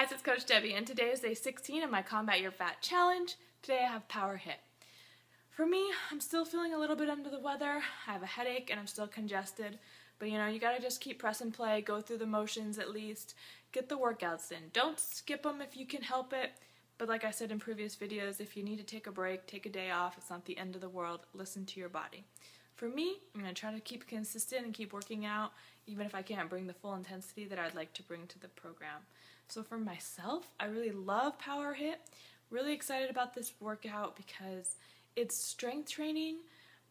guys, it's Coach Debbie, and today is day 16 of my Combat Your Fat Challenge. Today I have Power HIIT. For me, I'm still feeling a little bit under the weather. I have a headache and I'm still congested, but you know, you gotta just keep press and play, go through the motions at least, get the workouts in. Don't skip them if you can help it, but like I said in previous videos, if you need to take a break, take a day off, it's not the end of the world, listen to your body. For me, I'm gonna try to keep consistent and keep working out, even if I can't bring the full intensity that I'd like to bring to the program. So for myself, I really love Power HIIT. Really excited about this workout because it's strength training,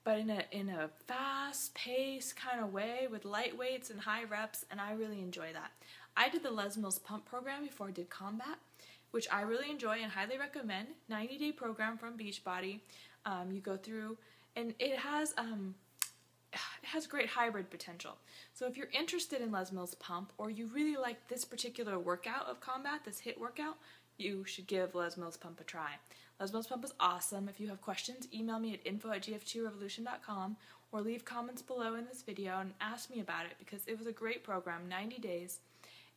but in a fast-paced kind of way with light weights and high reps, and I really enjoy that. I did the Les Mills Pump program before I did Combat, which I really enjoy and highly recommend. 90-day program from Beachbody. You go through, and it has great hybrid potential. So if you're interested in Les Mills Pump, or you really like this particular workout of Combat, this HIIT workout, you should give Les Mills Pump a try. Les Mills Pump is awesome. If you have questions, email me at info@gf2revolution.com or leave comments below in this video and ask me about it, because it was a great program, 90 days,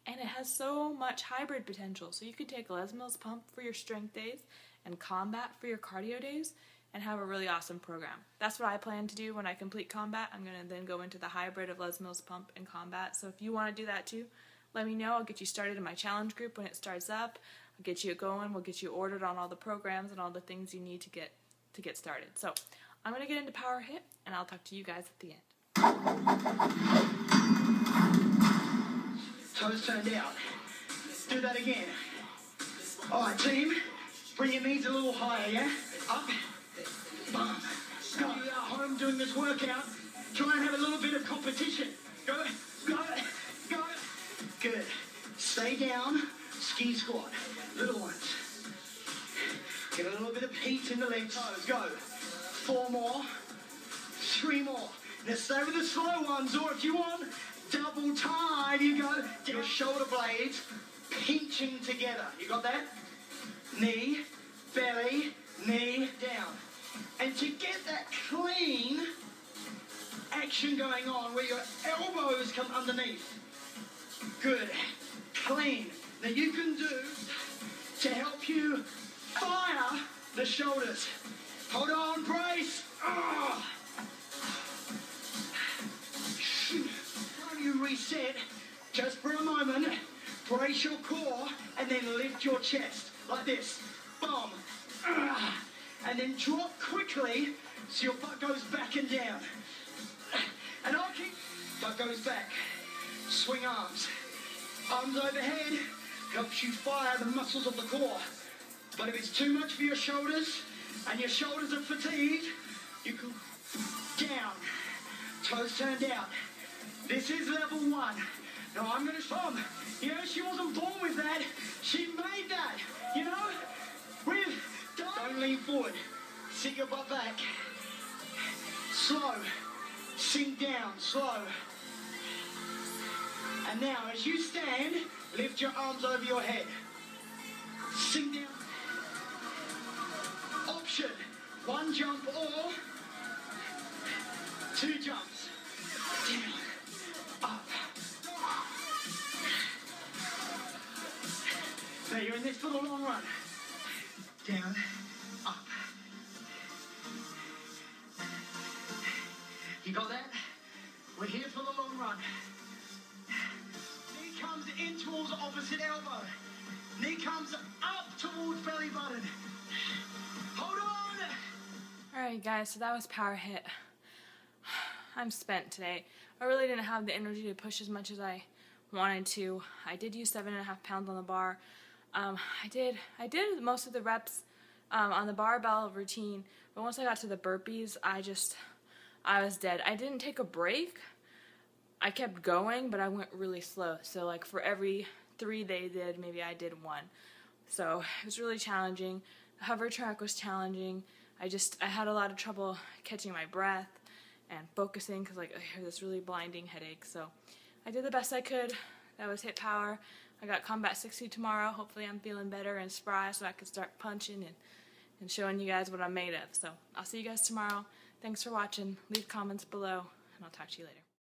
and it has so much hybrid potential. So you could take Les Mills Pump for your strength days and Combat for your cardio days, and have a really awesome program. That's what I plan to do when I complete Combat. I'm going to then go into the hybrid of Les Mills Pump and Combat. So if you want to do that too, let me know. I'll get you started in my challenge group when it starts up. I'll get you going. We'll get you ordered on all the programs and all the things you need to get started. So I'm going to get into Power HIIT, and I'll talk to you guys at the end. Toes turned out. Let's do that again. All right, team. Bring your knees a little higher, yeah? Up. Bum. Go. If you are home doing this workout, try and have a little bit of competition. Go, go, go. Good. Stay down. Ski squat. Little ones. Get a little bit of heat in the leg toes. Go. 4 more. 3 more. Now stay with the slow ones, or if you want, double time. You go. Your shoulder blades pinching together. You got that? Knee, belly, knee, down. And to get that clean action going on where your elbows come underneath. Good. Clean. Now you can do to help you fire the shoulders. Hold on, brace. Oh. When you reset, just for a moment, brace your core and then lift your chest like this. Boom. Oh. And then drop quickly so your butt goes back and down. And I'll keep, butt goes back. Swing arms. Arms overhead helps you fire the muscles of the core. But if it's too much for your shoulders and your shoulders are fatigued, you can down. Toes turned out. This is level 1. Now I'm going to stop. You know, she wasn't born with that. She made that. You know? Don't lean forward. Sit your butt back. Slow. Sink down. Slow. And now, as you stand, lift your arms over your head. Sink down. Option. 1 jump or 2 jumps. Down. Up. Now you're in this for the long run. Down. Up. You got that? We're here for the long run. Knee comes in towards opposite elbow. Knee comes up towards belly button. Hold on! Alright guys, so that was Power HIIT. I'm spent today. I really didn't have the energy to push as much as I wanted to. I did use 7.5 pounds on the bar. I did most of the reps on the barbell routine, but once I got to the burpees, I was dead. I didn't take a break. I kept going, but I went really slow. So like for every 3 they did, maybe I did 1. So it was really challenging. The hover track was challenging. I had a lot of trouble catching my breath and focusing because like I had this really blinding headache. So I did the best I could. That was HIIT Power. I got Combat 60 tomorrow. Hopefully I'm feeling better and spry so I can start punching and showing you guys what I'm made of. So I'll see you guys tomorrow. Thanks for watching. Leave comments below, and I'll talk to you later.